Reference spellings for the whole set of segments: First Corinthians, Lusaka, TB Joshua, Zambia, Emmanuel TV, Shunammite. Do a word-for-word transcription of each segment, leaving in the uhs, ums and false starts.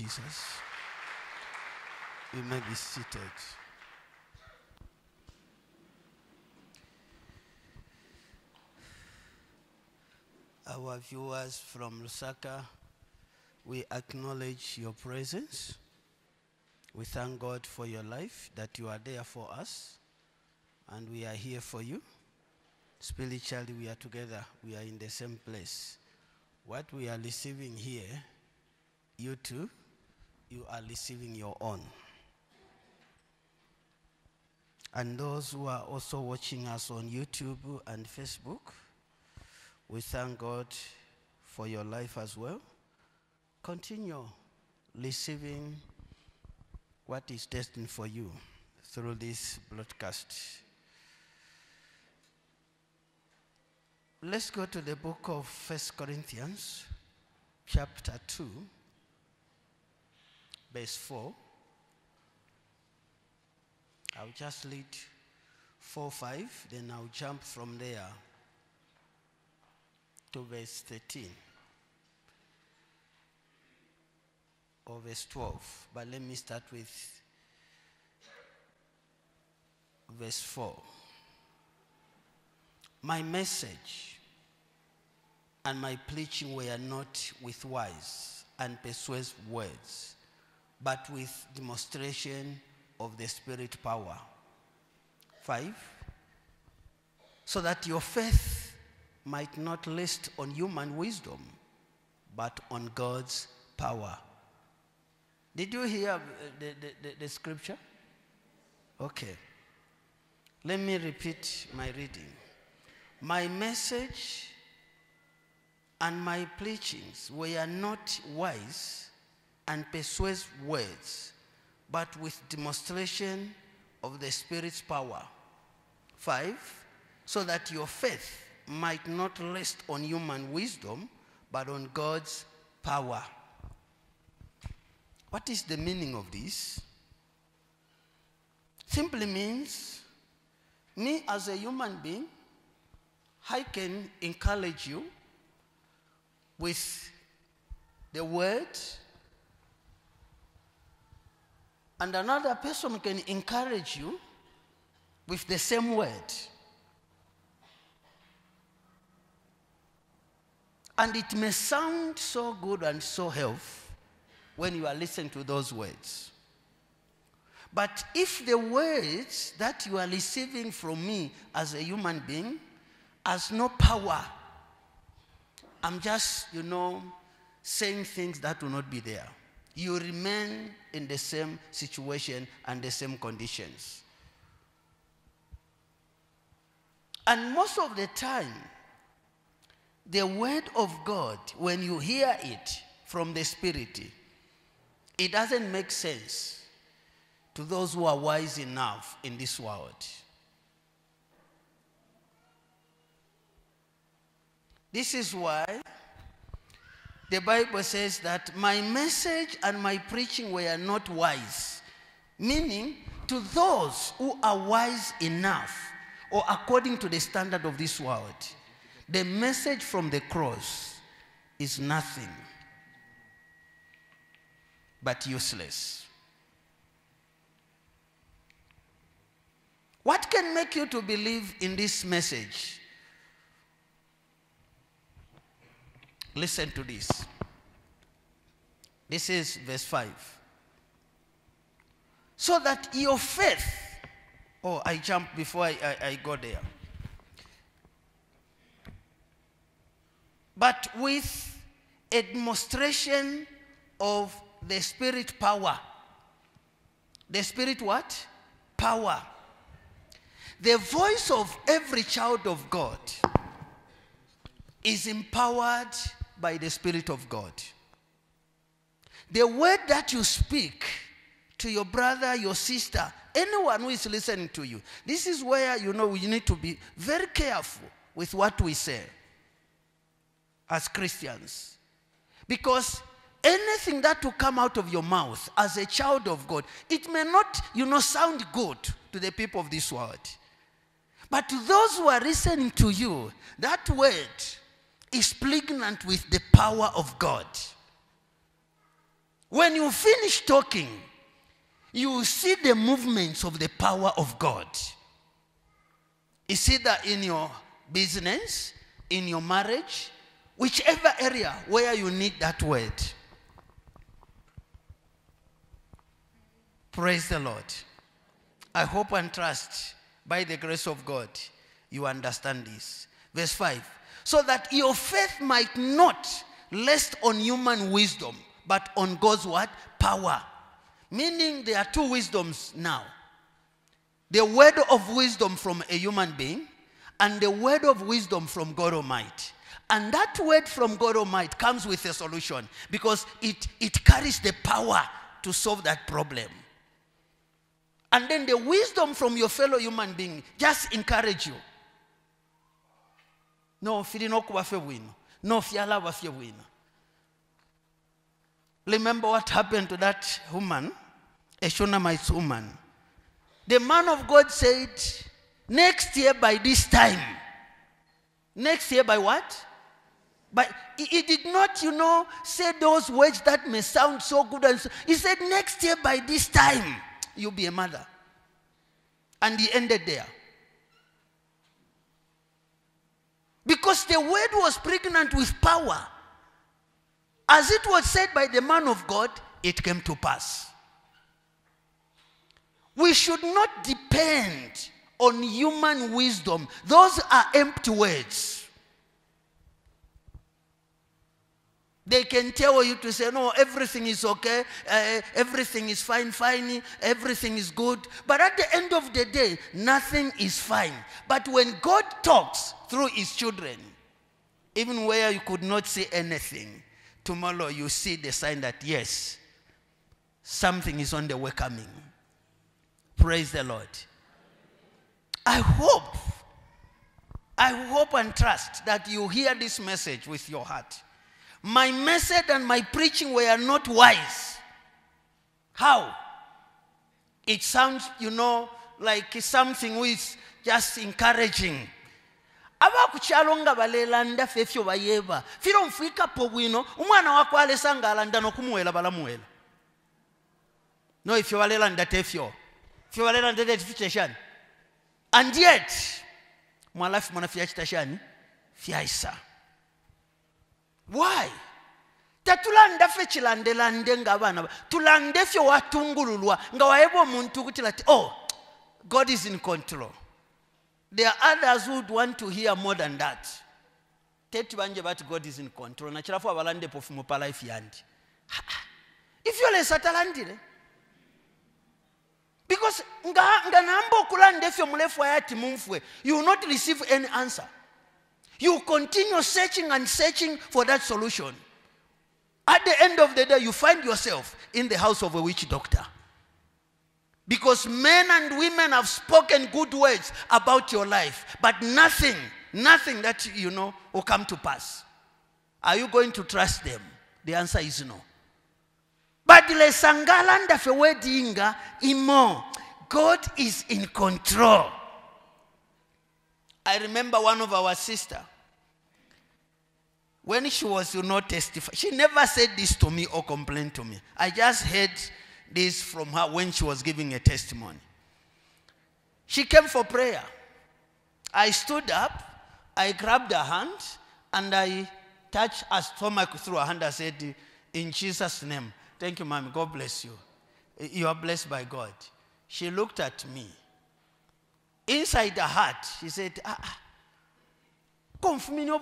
Jesus. You may be seated. Our viewers from Lusaka, we acknowledge your presence. We thank God for your life, that you are there for us, and we are here for you. Spiritually, we are together. We are in the same place. What we are receiving here, you too, you are receiving your own. And those who are also watching us on YouTube and Facebook, we thank God for your life as well. Continue receiving what is destined for you through this broadcast. Let's go to the book of First Corinthians, chapter two, verse four. I'll just read four, five, then I'll jump from there to verse thirteen or verse twelve, but let me start with verse four. My message and my preaching were not with wise and persuasive words, but with demonstration of the Spirit power. Five, so that your faith might not rest on human wisdom, but on God's power. Did you hear the, the, the, the scripture? Okay. Let me repeat my reading. My message and my preachings were not wise and persuasive words, but with demonstration of the Spirit's power. Five, so that your faith might not rest on human wisdom, but on God's power. What is the meaning of this? Simply means, me as a human being, I can encourage you with the word, and another person can encourage you with the same word. And it may sound so good and so helpful when you are listening to those words. But if the words that you are receiving from me as a human being has no power, I'm just, you know, saying things that will not be there. You remain in the same situation and the same conditions. And most of the time, the word of God, when you hear it from the Spirit, it doesn't make sense to those who are wise enough in this world. This is why the Bible says that my message and my preaching were not wise, meaning to those who are wise enough or according to the standard of this world. The message from the cross is nothing but useless. What can make you to believe in this message? Listen to this. This is verse five. So that your faith, oh, I jumped before I, I, I go there. But with a demonstration of the Spirit power. The Spirit what? Power. The voice of every child of God is empowered by the Spirit of God. The word that you speak to your brother, your sister, anyone who is listening to you, this is where, you know, we need to be very careful with what we say as Christians. Because anything that will come out of your mouth as a child of God, it may not, you know, sound good to the people of this world. But to those who are listening to you, that word is pregnant with the power of God. When you finish talking, you will see the movements of the power of God. It's either in your business, in your marriage, whichever area where you need that word. Praise the Lord. I hope and trust, by the grace of God, you understand this. Verse five. So that your faith might not rest on human wisdom, but on God's what? Power. Meaning there are two wisdoms now. The word of wisdom from a human being and the word of wisdom from God Almighty. And that word from God Almighty comes with a solution because it, it carries the power to solve that problem. And then the wisdom from your fellow human being just encourage you. No, filinokuwa fewino. No, fialawa fewino. Remember what happened to that woman, a Shunammite woman. The man of God said, next year by this time. Next year by what? But he did not, you know, say those words that may sound so good. And so, he said, next year by this time, you'll be a mother. And he ended there. Because the word was pregnant with power. As it was said by the man of God, it came to pass. We should not depend on human wisdom. Those are empty words. They can tell you to say, no, everything is okay, uh, everything is fine, fine, everything is good. But at the end of the day, nothing is fine. But when God talks through his children, even where you could not see anything, tomorrow you see the sign that, yes, something is on the way coming. Praise the Lord. I hope, I hope and trust that you hear this message with your heart. My message and my preaching were not wise. How? It sounds, you know, like something which is just encouraging. No, if you are lelanda tefyo. If you are lelanda tefyo. And yet, my life manafia chitashani, fiaisa. Why? Tatulanda fechilande lande ngabana. Tulande fyo watungululwa. Ngawaebo muntu kutilati. Oh, God is in control. There are others who would want to hear more than that. Teti banje but God is in control. Nachirafu abalande pofumopala ifyandi. If you're lesa because nganambo kulande fyo mulefu ayati mumfwe, you will not receive any answer. You continue searching and searching for that solution. At the end of the day, you find yourself in the house of a witch doctor. Because men and women have spoken good words about your life, but nothing, nothing that, you know, will come to pass. Are you going to trust them? The answer is no. But God is in control. I remember one of our sisters, when she was, you know, testifying, she never said this to me or complained to me. I just heard this from her when she was giving a testimony. She came for prayer. I stood up, I grabbed her hand, and I touched her stomach through her hand. I said, in Jesus' name, thank you, Mommy. God bless you. You are blessed by God. She looked at me. Inside her heart, she said, ah, ten minutes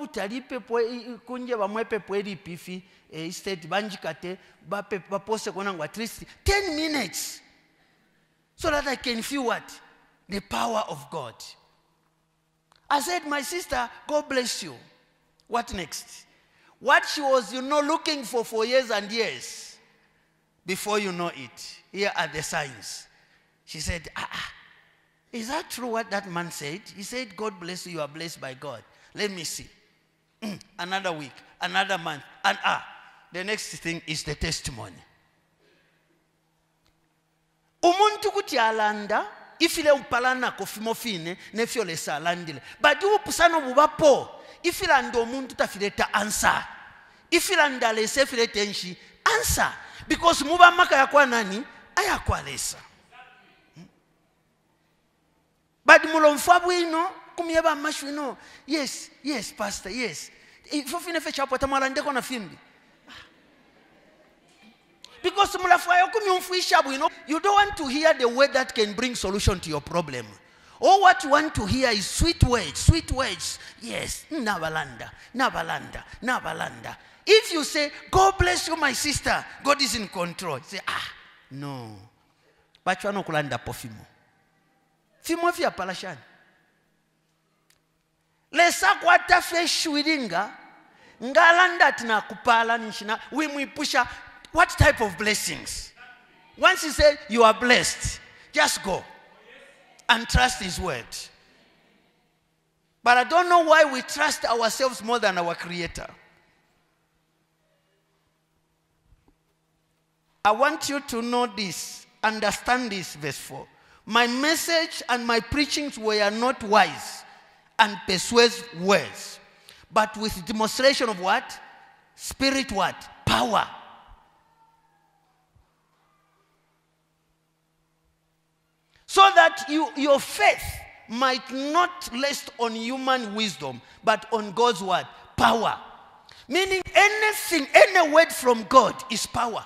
so that I can feel what? The power of God. I said, my sister, God bless you. What next? What she was, you know, looking for for years and years, before you know it, here are the signs. She said, ah, is that true what that man said? He said, God bless you, you are blessed by God. Let me see. Mm, another week, another month, and ah, the next thing is the testimony. Umuntu kutialanda, ifile upalana kofimofine, nefiolesa landile. Badu pusano bubapo, ifilando umuntu tafileta answer. Ifilanda lese filete nshi, answer. because muba maka yakwa nani ayakwa lesa but mulomfabwe ino kumyeba mashu ino yes yes pastor yes ifo finefe chapo tamala ndeko na fimbi because mulafwayo kumyumfuishabu ino you don't want to hear the word that can bring solution to your problem. All what you want to hear is sweet words, sweet words. Yes, Nabalanda, Nabalanda, Nabalanda. If you say, God bless you, my sister, God is in control. You say, ah, no. But you are not going to Fimo. Fimo via Palashan. Lesa kwata feshu wiringa, ngalanda tina kupala nishina, we muipusha. What type of blessings? Once you say, you are blessed, just go. And trust his word. But I don't know why we trust ourselves more than our Creator. I want you to know this, understand this, verse four. My message and my preachings were not wise and persuasive words, but with demonstration of what? Spirit what? Power. So that you, your faith might not rest on human wisdom, but on God's word, power. Meaning anything, any word from God is power.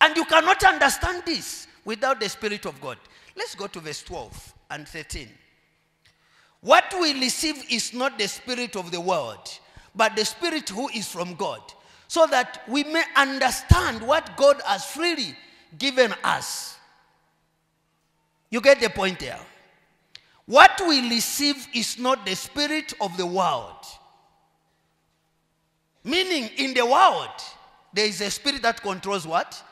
And you cannot understand this without the Spirit of God. Let's go to verse twelve and thirteen. What we receive is not the spirit of the world, but the Spirit who is from God, so that we may understand what God has freely given us. You get the point there. What we receive is not the spirit of the world. Meaning in the world, there is a spirit that controls what?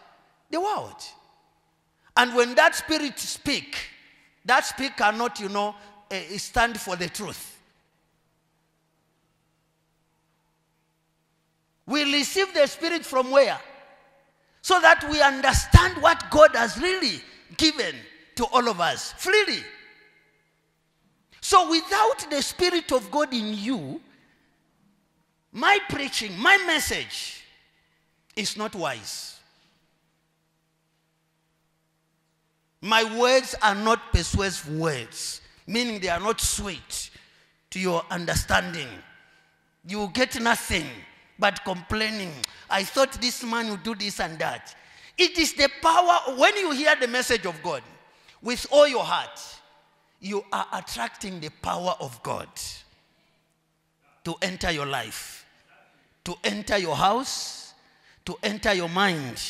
The world. And when that spirit speaks, that spirit cannot, you know, stand for the truth. We receive the spirit from where? So that we understand what God has really given to all of us freely. So without the Spirit of God in you, my preaching, my message is not wise. My words are not persuasive words, meaning they are not sweet to your understanding. You get nothing but complaining. I thought this man would do this and that. It is the power, when you hear the message of God, with all your heart, you are attracting the power of God to enter your life, to enter your house, to enter your mind,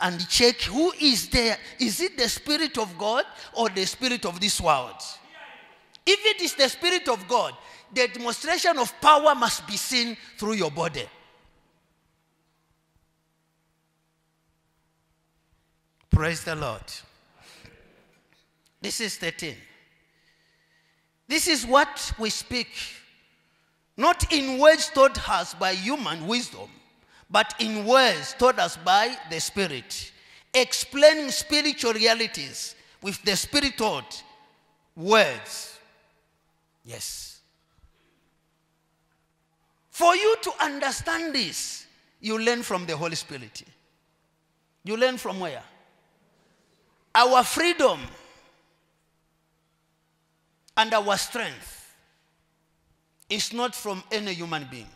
and check who is there. Is it the Spirit of God or the spirit of this world? If it is the Spirit of God, the demonstration of power must be seen through your body. Praise the Lord. This is thirteen. This is what we speak, not in words taught us by human wisdom, but in words taught us by the Spirit, explaining spiritual realities with the Spirit-taught words. Yes. For you to understand this, you learn from the Holy Spirit. You learn from where? Our freedom and our strength is not from any human being.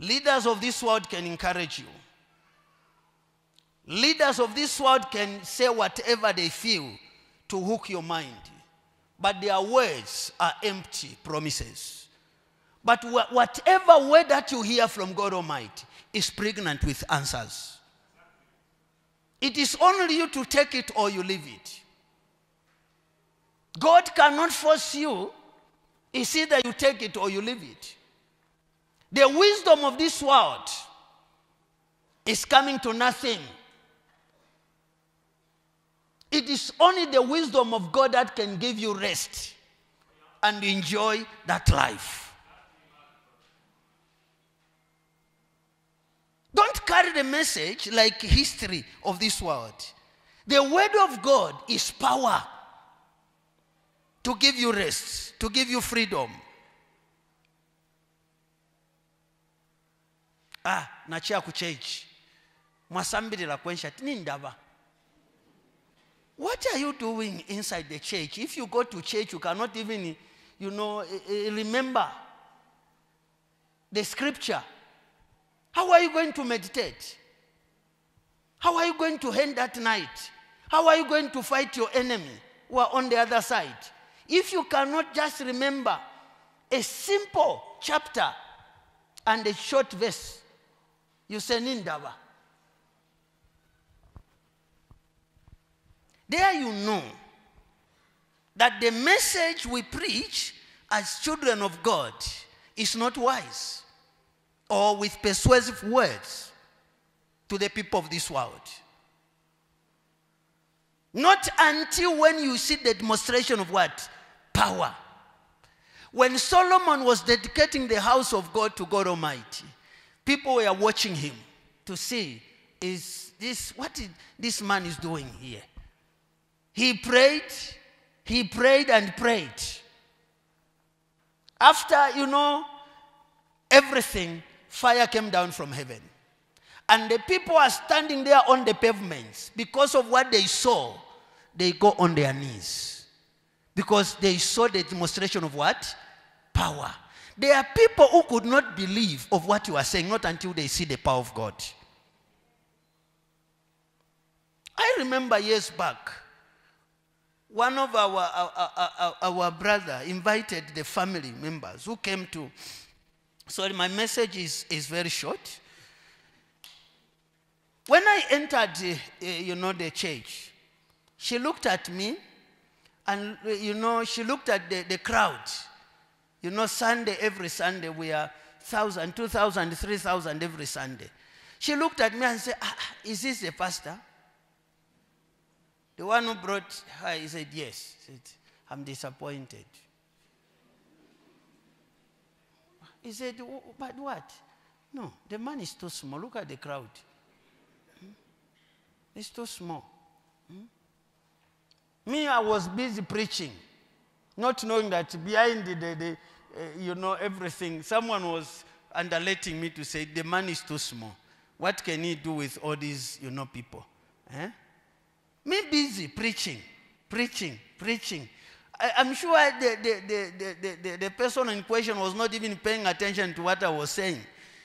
Leaders of this world can encourage you. Leaders of this world can say whatever they feel to hook your mind. But their words are empty promises. But whatever word that you hear from God Almighty is pregnant with answers. It is only you to take it or you leave it. God cannot force you. It's either you take it or you leave it. The wisdom of this world is coming to nothing. It is only the wisdom of God that can give you rest and enjoy that life. Don't carry the message like history of this world. The word of God is power to give you rest, to give you freedom. Ah, na chia kucheji. Mwasambirira kwensha tinindaba. What are you doing inside the church? If you go to church, you cannot even, you know, remember the scripture. How are you going to meditate? How are you going to end that night? How are you going to fight your enemy who are on the other side? If you cannot just remember a simple chapter and a short verse, you say Nindawa. There you know that the message we preach as children of God is not wise or with persuasive words to the people of this world. Not until when you see the demonstration of what? Power. When Solomon was dedicating the house of God to God Almighty, people were watching him to see, is this what is, this man is doing here? He prayed, he prayed and prayed. After, you know, everything, fire came down from heaven. And the people are standing there on the pavements. Because of what they saw, they go on their knees. Because they saw the demonstration of what? Power. There are people who could not believe of what you are saying, not until they see the power of God. I remember years back, one of our, our, our, our brother invited the family members who came to, sorry, my message is, is very short. When I entered, uh, you know, the church, she looked at me and, uh, you know, she looked at the, the crowd. You know, Sunday, every Sunday, we are one thousand, two thousand, three thousand every Sunday. She looked at me and said, ah, is this the pastor? The one who brought her, he said, yes. He said, I'm disappointed. He said, but what? No, the man is too small. Look at the crowd. Hmm? It's too small. Hmm? Me, I was busy preaching, not knowing that behind the, the, the uh, you know, everything, someone was underlating me to say, the man is too small. What can he do with all these, you know, people? Eh? Me busy preaching, preaching, preaching. I, I'm sure the, the, the, the, the, the person in question was not even paying attention to what I was saying.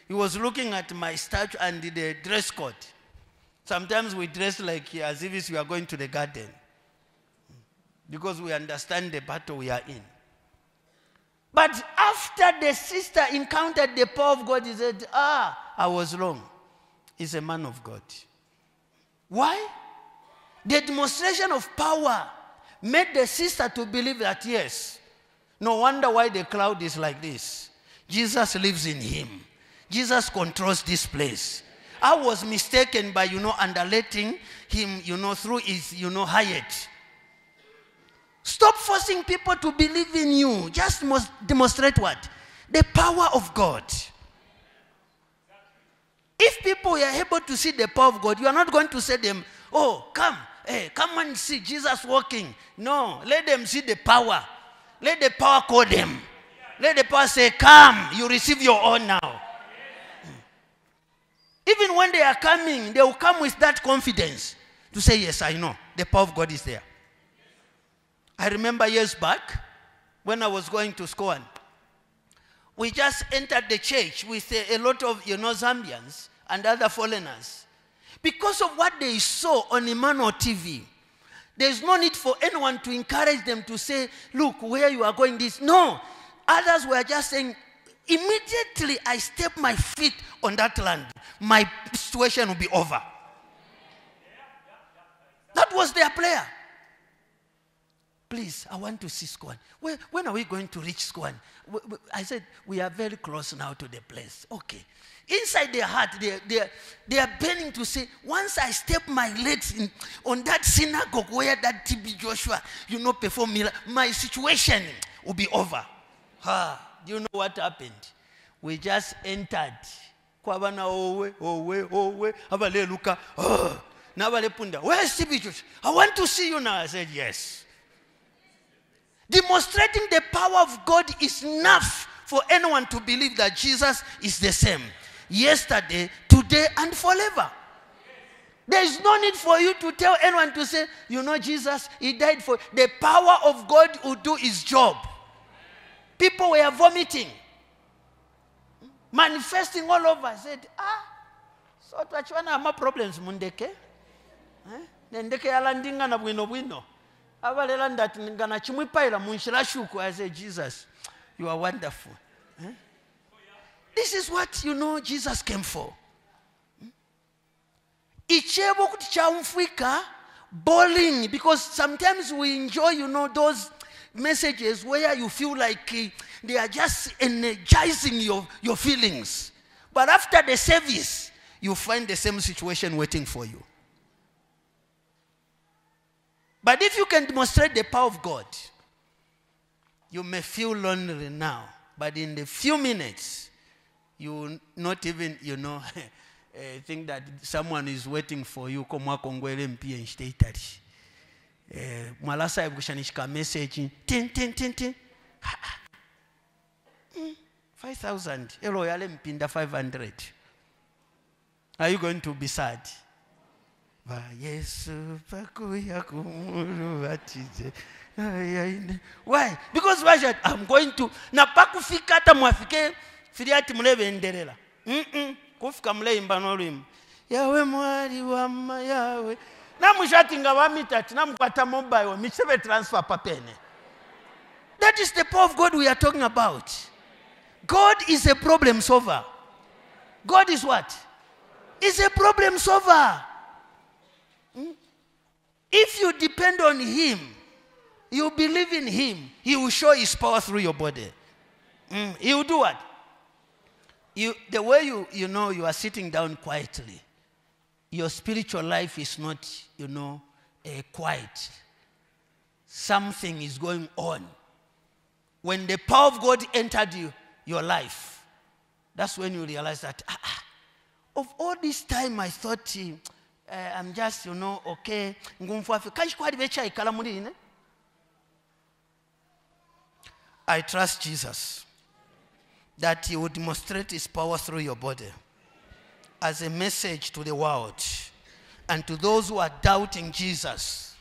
He was looking at my statue and the, the dress code. Sometimes we dress like as if we are going to the garden because we understand the battle we are in. But after the sister encountered the power of God, he said, ah, I was wrong. He's a man of God. Why? The demonstration of power made the sister to believe that, yes, no wonder why the cloud is like this. Jesus lives in him. Jesus controls this place. I was mistaken by, you know, underlating him, you know, through his, you know, Hyatt. Stop forcing people to believe in you. Just must demonstrate what? The power of God. If people are able to see the power of God, you are not going to say them, oh, come. Hey, come and see Jesus walking. No, let them see the power. Let the power call them. Let the power say, come, you receive your own now. Yeah. Even when they are coming, they will come with that confidence to say, yes, I know. The power of God is there. I remember years back when I was going to school, we just entered the church with a, a lot of, you know, Zambians and other foreigners. Because of what they saw on Emmanuel T V, there's no need for anyone to encourage them to say, look, where you are going this. No. Others were just saying, immediately I step my feet on that land, my situation will be over. That was their prayer. Please, I want to see Skwan. When, when are we going to reach Skwan? I said, we are very close now to the place. Okay. Inside their heart, they, they, they are burning to say, once I step my legs in, on that synagogue where that T B Joshua, you know, performed miracle, my situation will be over. Ah, do you know what happened? We just entered. Where's T B Joshua? I want to see you now. I said, yes. Demonstrating the power of God is enough for anyone to believe that Jesus is the same yesterday, today, today and forever. There is no need for you to tell anyone to say, you know Jesus, he died for you. The power of God will do his job. People were vomiting, manifesting all over. Said, ah, so tachwana ama problems mundeke. Ndeke yalandinga na bwino bwino. Abalelanda tingana chimwipaila munshirashuku. I said, Jesus, you are wonderful. Eh? This is what you know Jesus came for. Ichebo kutichaumfika bowling, because sometimes we enjoy, you know, those messages where you feel like they are just energizing your, your feelings. But after the service, you find the same situation waiting for you. But if you can demonstrate the power of God, you may feel lonely now, but in the few minutes, you will not even, you know, uh, think that someone is waiting for you. five thousand. five hundred. Are you going to be sad? Why? Because I'm going to. Filiati mulebe nderela. Mm-mm. Kufika mule imbano limu. Yawe mwari wama yawe. Na mshati nga wamitati. Na mkwata mobile wa misebe transfer papene. That is the power of God we are talking about. God is a problem solver. God is what? Is a problem solver. If you depend on him, you believe in him, he will show his power through your body. Mm. He will do what? You, the way you, you know, you are sitting down quietly, your spiritual life is not, you know, uh, quiet. Something is going on. When the power of God entered you, your life, that's when you realize that, ah, ah, of all this time I thought, uh, I'm just, you know, okay. I trust Jesus, that he will demonstrate his power through your body as a message to the world and to those who are doubting Jesus,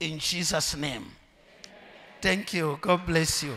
in Jesus' name. Amen. Thank you. God bless you.